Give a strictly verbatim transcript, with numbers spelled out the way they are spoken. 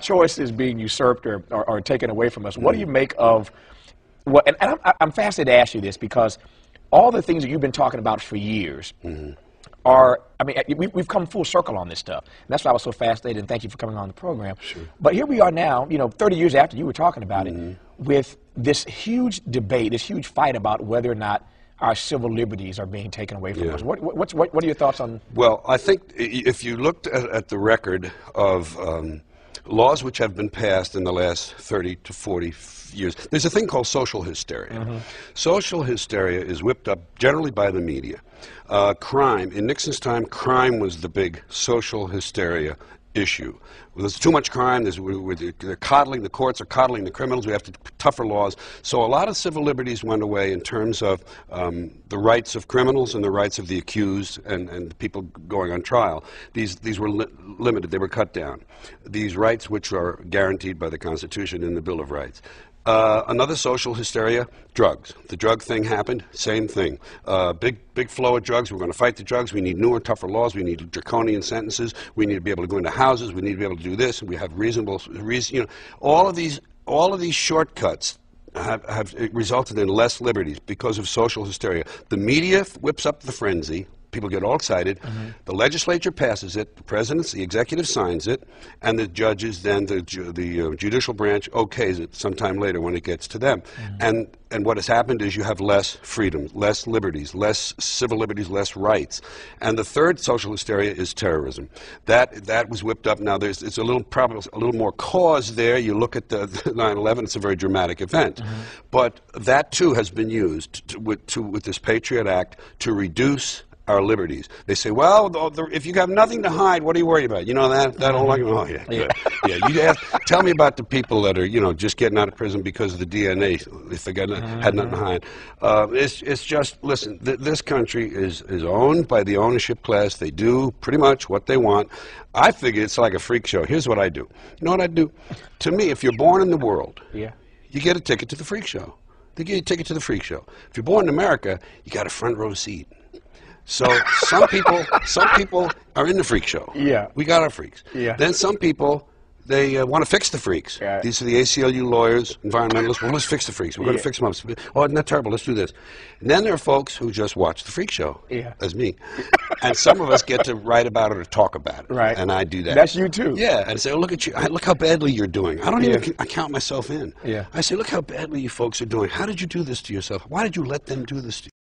choice is being usurped or, or, or taken away from us. What do you make of, well, and, and I'm, I'm fascinated to ask you this, because all the things that you've been talking about for years mm-hmm. are, I mean, we, we've come full circle on this stuff. And that's why I was so fascinated, and thank you for coming on the program. Sure. But here we are now, you know, thirty years after you were talking about mm-hmm. it, with this huge debate, this huge fight about whether or not our civil liberties are being taken away from yeah. us. What, what's, what, what are your thoughts on? Well, I think if you looked at, at the record of um, laws which have been passed in the last thirty to forty years, there's a thing called social hysteria. Mm-hmm. Social hysteria is whipped up generally by the media. Uh, crime, in Nixon's time, crime was the big social hysteria issue. Well, there's too much crime. There's, we're, we're, they're coddling, the courts are coddling the criminals. We have to tougher laws. So a lot of civil liberties went away in terms of um, the rights of criminals and the rights of the accused and, and the people going on trial. These, these were li limited. They were cut down. These rights which are guaranteed by the Constitution and the Bill of Rights. Uh, another social hysteria, drugs. The drug thing happened, same thing. Uh, big, big flow of drugs. We're going to fight the drugs. We need newer, tougher laws. We need draconian sentences. We need to be able to go into houses. We need to be able to do this. We have reasonable, reason, you know, all of these, all of these shortcuts have, have resulted in less liberties because of social hysteria. The media whips up the frenzy. People get all excited. Mm-hmm. The legislature passes it. The president, the executive signs it, and the judges, then the ju the uh, judicial branch okays it sometime later when it gets to them. Mm-hmm. And and what has happened is you have less freedom, less liberties, less civil liberties, less rights. And the third social hysteria is terrorism. That that was whipped up. Now there's it's a little probably a little more cause there. You look at the nine eleven. It's a very dramatic event, mm-hmm. but that too has been used to, with to, with this Patriot Act to reduce our liberties. They say, well, the, the, if you have nothing to hide, what are you worried about? You know, that, that whole argument, oh, yeah, yeah. yeah you have, tell me about the people that are, you know, just getting out of prison because of the D N A, if they got not, had nothing to hide. Uh, it's, it's just, listen, th this country is, is owned by the ownership class. They do pretty much what they want. I figure it's like a freak show. Here's what I do. You know what I do? To me, if you're born in the world, yeah. you get a ticket to the freak show. They get you a ticket to the freak show. If you're born in America, you got a front row seat. So some people, some people are in the freak show. Yeah, we got our freaks. Yeah. Then some people, they uh, want to fix the freaks. Yeah. These are the A C L U lawyers, environmentalists. Well, let's fix the freaks. We're yeah. going to fix them up. Oh, isn't that terrible? Let's do this. And then there are folks who just watch the freak show. Yeah, as me. And some of us get to write about it or talk about it. Right. And I do that. That's you too. Yeah. And say, oh, look at you. I, look how badly you're doing. I don't yeah. even. I count myself in. Yeah. I say, look how badly you folks are doing. How did you do this to yourself? Why did you let them do this to you?